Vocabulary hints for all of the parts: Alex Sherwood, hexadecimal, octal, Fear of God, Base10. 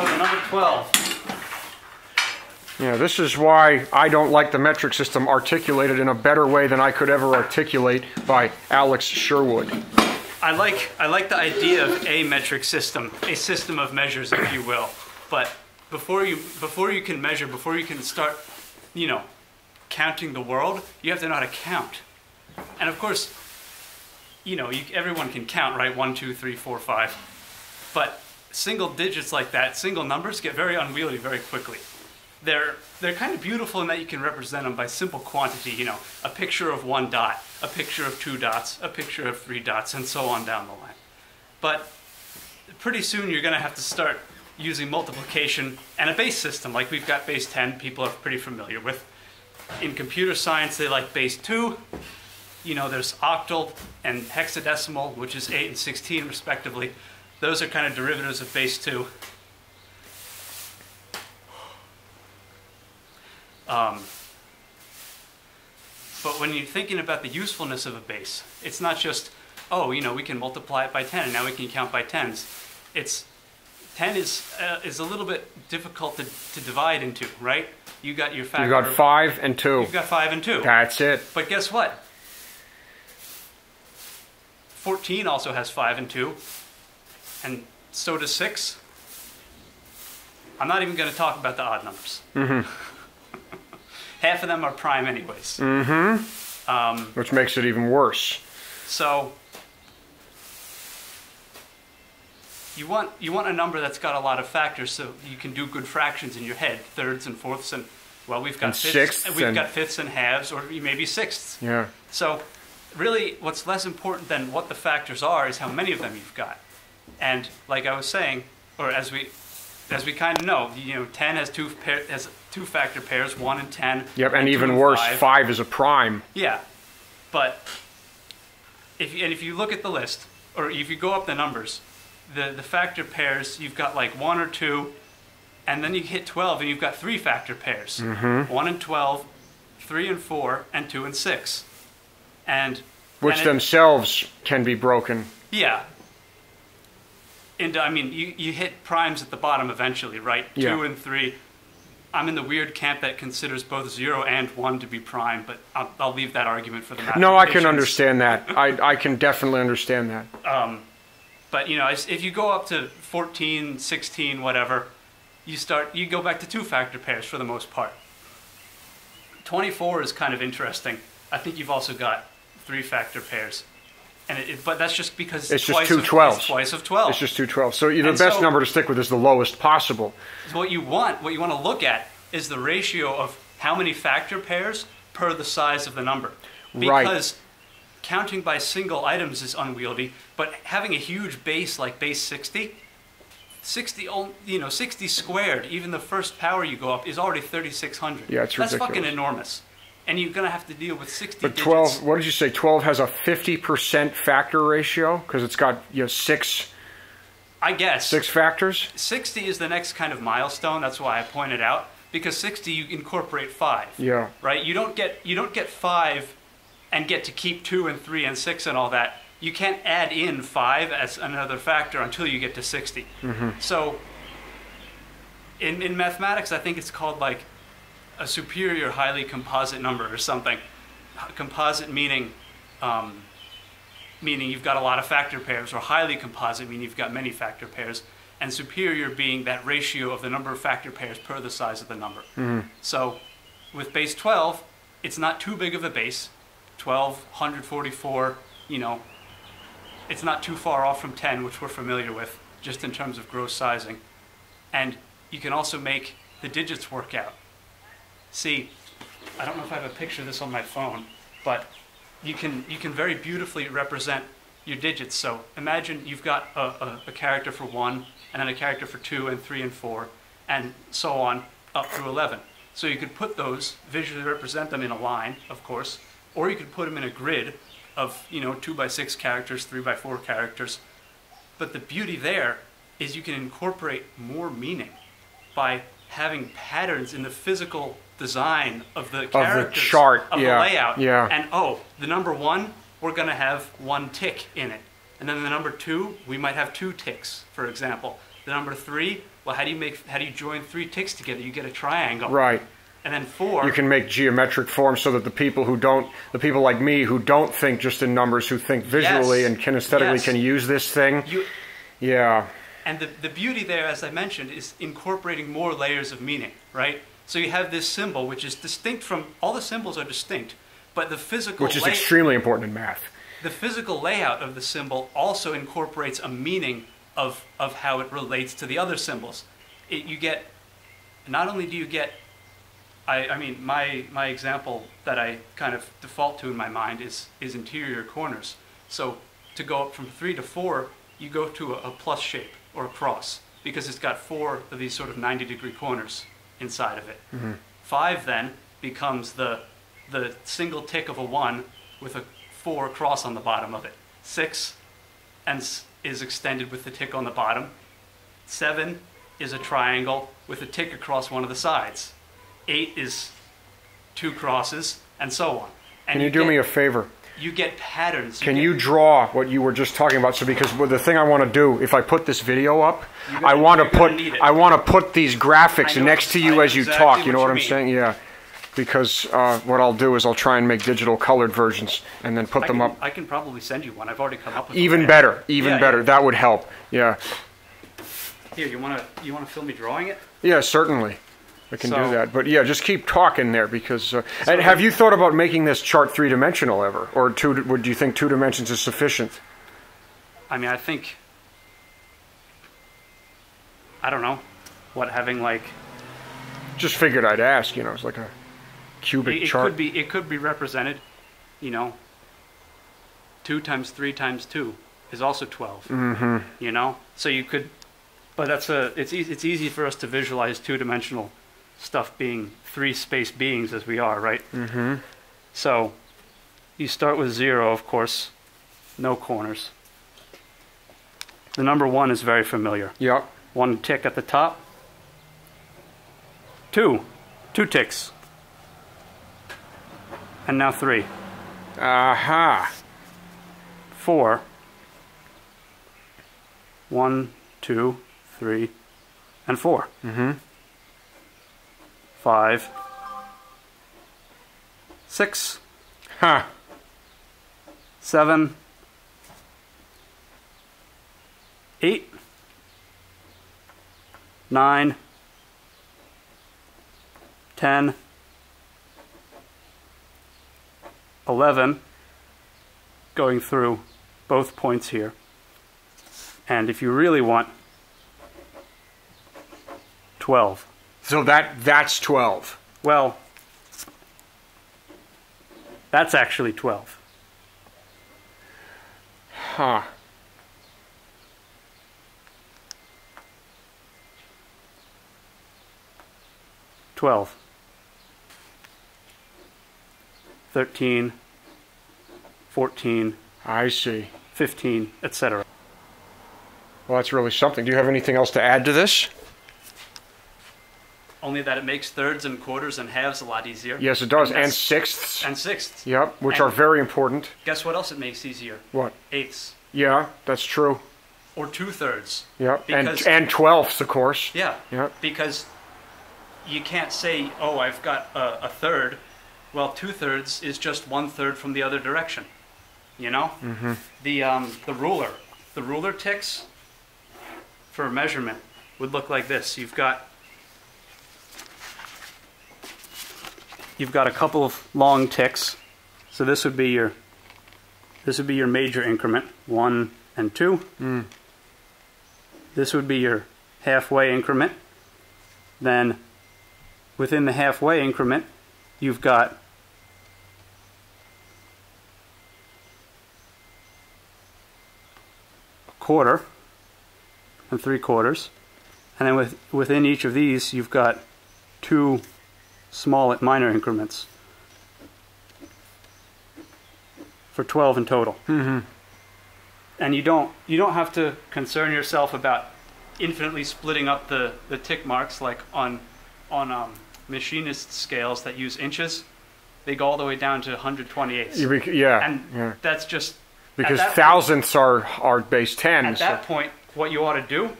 over number 12. Yeah, this is why I don't like the metric system articulated in a better way than I could ever articulate by Alex Sherwood. I like the idea of a metric system, a system of measures, if you will. But before you can measure, before you can start, you know, counting the world, you have to know how to count. And of course, you know, everyone can count, right? 1, 2, 3, 4, 5. But single digits like that, single numbers get very unwieldy very quickly. They're kind of beautiful in that you can represent them by simple quantity, you know, a picture of one dot, a picture of two dots, a picture of three dots, and so on down the line. But pretty soon you're going to have to start using multiplication and a base system, like we've got base 10, people are pretty familiar with. In computer science, they like base 2. You know, there's octal and hexadecimal, which is 8 and 16, respectively. Those are kind of derivatives of base 2. But when you're thinking about the usefulness of a base, it's not just, oh, you know, we can multiply it by 10, and now we can count by tens. It's 10 is a little bit difficult to divide into, right? You got your factor. You got 5 and 2. You've got 5 and 2. That's it. But guess what? 14 also has 5 and 2, and so does 6. I'm not even going to talk about the odd numbers. Mm-hmm. Half of them are prime anyways. Mm-hmm. Which makes it even worse. So you want a number that's got a lot of factors, so you can do good fractions in your head, thirds and fourths, and well, we've got fifths, and we've got fifths and halves, or maybe sixths. Yeah. So really, what's less important than what the factors are is how many of them you've got. And like I was saying, or as we kind of know, you know, 10 has two factor pairs, 1 and 10. Yep, and even worse, 5 is a prime. Yeah, but if you look at the list, or if you go up the numbers, the factor pairs, you've got like 1 or 2, and then you hit 12, and you've got 3 factor pairs: mm-hmm. 1 and 12, 3 and 4, and 2 and 6. Which themselves can be broken. Yeah. And I mean, you hit primes at the bottom eventually, right? Yeah. 2 and 3. I'm in the weird camp that considers both 0 and 1 to be prime, but I'll leave that argument for the mathematicians. No, I can understand that. I can definitely understand that. But you know, if you go up to 14, 16, whatever, you go back to 2-factor pairs for the most part. 24 is kind of interesting. I think you've also got 3-factor pairs, and but that's just because it's twice just 2 12s. It's twice of 12. It's just 2 12s. So the best number to stick with is the lowest possible. So what you want to look at is the ratio of how many factor pairs per the size of the number. Because counting by single items is unwieldy, but having a huge base like base 60, you know, 60 squared, even the first power you go up is already 3,600. Yeah, it's ridiculous. That's fucking enormous. And you're going to have to deal with 60 digits. But 12, what did you say? 12 has a 50% factor ratio because it's got, you know, 6. I guess 6 factors. 60 is the next kind of milestone. That's why I pointed out, because 60 you incorporate 5. Yeah. Right. You don't get 5, and get to keep 2 and 3 and 6 and all that. You can't add in 5 as another factor until you get to 60. Mm-hmm. So in mathematics, I think it's called like a superior highly composite number or something. Composite meaning you've got a lot of factor pairs, or highly composite meaning you've got many factor pairs, and superior being that ratio of the number of factor pairs per the size of the number. Mm-hmm. So with base 12, it's not too big of a base. 12, 144, you know, it's not too far off from 10, which we're familiar with, just in terms of gross sizing. And you can also make the digits work out. See, I don't know if I have a picture of this on my phone, but you can very beautifully represent your digits. So imagine you've got a character for 1, and then a character for 2 and 3 and 4, and so on up through 11. So you could put those, visually represent them in a line, of course, or you could put them in a grid of, you know, 2 by 6 characters, 3 by 4 characters. But the beauty there is you can incorporate more meaning by having patterns in the physical design of the characters, of the chart, of the layout. Yeah. And oh, the number 1, we're going to have 1 tick in it. And then the number 2, we might have 2 ticks, for example. The number three, well, how do you join three ticks together? You get a triangle. Right. And then four. You can make geometric forms so that the people like me who don't think just in numbers, who think visually and kinesthetically can use this thing. And the beauty there, as I mentioned, is incorporating more layers of meaning, right? So you have this symbol, which is distinct from, all the symbols are distinct, but the physical layout, which is extremely important in math. The physical layout of the symbol also incorporates a meaning of how it relates to the other symbols. You get, not only do you get, I mean, my example that I kind of default to in my mind is interior corners. So to go up from 3 to 4, you go to a plus shape or a cross because it's got 4 of these sort of 90-degree corners inside of it. Mm-hmm. 5 then becomes the single tick of a 1 with a 4 cross on the bottom of it. 6 is extended with the tick on the bottom. 7 is a triangle with a tick across one of the sides. 8 is 2 crosses, and so on. And can you do me a favor? You get patterns. Can you draw what you were just talking about? So because the thing I want to do, if I put this video up, I want to put these graphics next to you as you talk. You know what I'm saying? Yeah. Because what I'll do is I'll try and make digital colored versions and then put them up. I can probably send you one. I've already come up with one. Better. Even better. That would help. Yeah. Here, you want to film me drawing it? Yeah, certainly. I can do that, but yeah, just keep talking there because. And have you thought about making this chart 3-dimensional ever, or 2? Would you think 2 dimensions is sufficient? I mean, I think. I don't know, having like. Just figured I'd ask. You know, it's like a cubic chart. It could be represented, you know. 2 times 3 times 2 is also 12. Mm-hmm. You know, so you could, but that's a. It's easy for us to visualize 2-dimensional. Stuff being 3 space beings as we are, right? Mm-hmm. So you start with 0, of course, no corners. The number 1 is very familiar. Yep. 1 tick at the top. 2 ticks. And now 3. Aha. 4. 1, 2, 3, and 4. Mm-hmm. 5, 6, 7, 8, 9, 10, 11, going through both points here. And if you really want, 12. So that's 12. Well, that's actually 12. Huh. Twelve. 13. 14. I see. 15, etc. Well, that's really something. Do you have anything else to add to this? Only that it makes thirds and quarters and halves a lot easier. Yes, it does. And sixths. And sixths. Yep, which are very important. Guess what else it makes easier? What? Eighths. Yeah, that's true. Or 2/3. Yep, and 12ths, of course. Yeah, yep. Because you can't say, oh, I've got a 3rd. Well, 2/3 is just 1/3 from the other direction. You know? Mm-hmm. The ruler ticks for measurement would look like this. You've got a couple of long ticks, so this would be your major increment, 1 and 2. Mm. This would be your halfway increment. Then, within the halfway increment, you've got a quarter and 3/4, and then within each of these, you've got 2. Small at minor increments for 12 in total. Mm-hmm. And you don't have to concern yourself about infinitely splitting up the tick marks like on machinist scales that use inches. They go all the way down to 128ths. Yeah, and that's just because thousandths are base 10. At that point, what you ought to do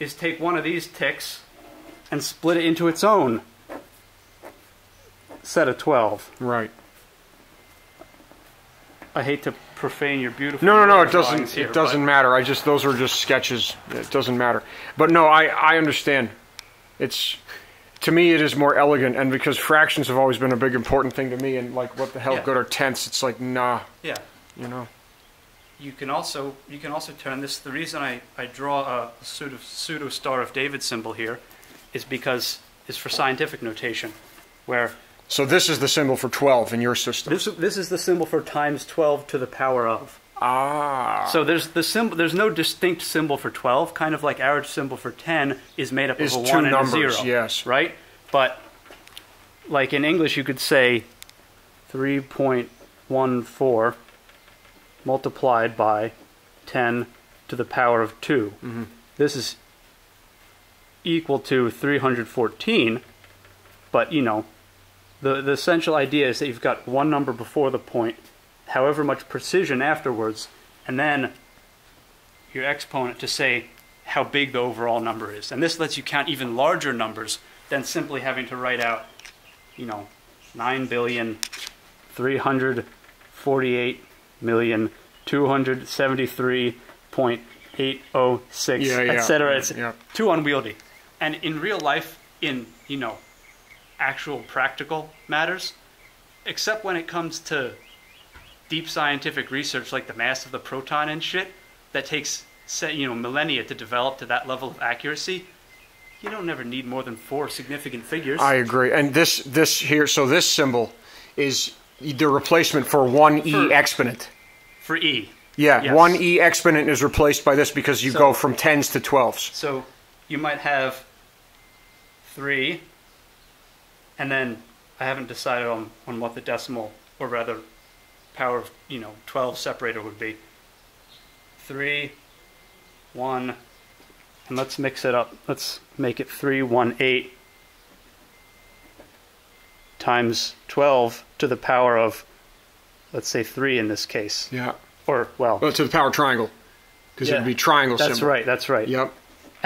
is take one of these ticks and split it into its own set of 12. Right. I hate to profane your beautiful. No, it doesn't. Here, it doesn't matter. I just, those are just sketches. It doesn't matter. But no, I understand. It's, to me, it is more elegant, and because fractions have always been a big important thing to me, and like, what the hell, good or tenths? It's like, nah. Yeah. You know. You can also turn this. The reason I draw a pseudo Star of David symbol here, is for scientific notation, where. So this is the symbol for 12 in your system. This is the symbol for times 12 to the power of. Ah. So there's the symbol. There's no distinct symbol for 12. Kind of like our symbol for 10 is made up of a 1 and a 0. Yes. Right. But like in English, you could say 3.14 multiplied by 10 to the power of 2. Mm-hmm. This is equal to 314. But you know. The essential idea is that you've got one number before the point, however much precision afterwards, and then your exponent to say how big the overall number is. And this lets you count even larger numbers than simply having to write out, you know, 9,348,273.806, etc. It's too unwieldy. And in real life, in, you know, actual practical matters, except when it comes to deep scientific research like the mass of the proton and shit that takes, you know, millennia to develop to that level of accuracy, you don't never need more than 4 significant figures. I agree. And this here, so this symbol is the replacement for 1e exponent. For e. Yeah, yes. 1e exponent is replaced by this because you go from 10s to 12s. So you might have 3... And then I haven't decided on what the decimal, or rather power of, you know, 12 separator would be. 3, 1, and let's mix it up. Let's make it 318 times 12 to the power of, let's say 3 in this case. Yeah. Or, well, to the power triangle, because it would be triangle symbol. That's right, that's right. Yep.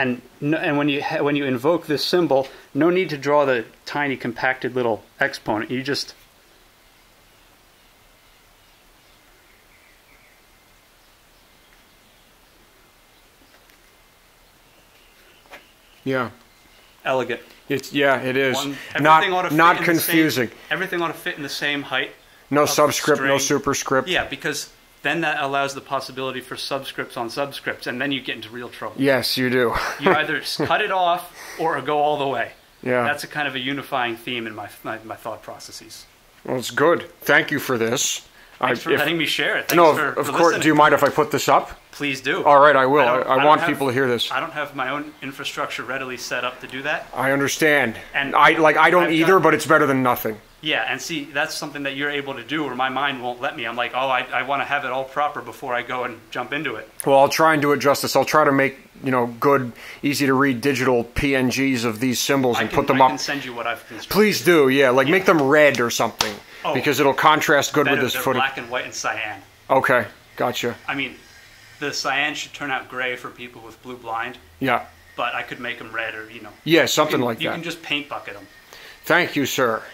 And when you invoke this symbol, no need to draw the tiny compacted little exponent. You just elegant. It's it is not confusing. Everything ought to fit in the same height. No subscript, no superscript. Yeah, because. Then that allows the possibility for subscripts on subscripts, and then you get into real trouble. Yes, you do. You either cut it off or go all the way. Yeah. That's a kind of a unifying theme in my thought processes. Well, it's good. Thank you for this. Thanks for letting me share it. Thanks for listening. Do you mind if I put this up? Please do. All right, I will. I want people to hear this. I don't have my own infrastructure readily set up to do that. I understand. And I don't either, but it's better than nothing. Yeah, and see, that's something that you're able to do where my mind won't let me. I'm like, oh, I want to have it all proper before I go and jump into it. Well, I'll try and do it justice. I'll try to make, you know, good, easy-to-read digital PNGs of these symbols and put them up. I can send you what I've constructed. Please do, yeah. Like, make them red or something because it'll contrast good with this footage. Black and white and cyan. Okay, gotcha. I mean, the cyan should turn out gray for people with blue blind. Yeah. But I could make them red or, you know. Yeah, something like that. You can just paint bucket them. Thank you, sir.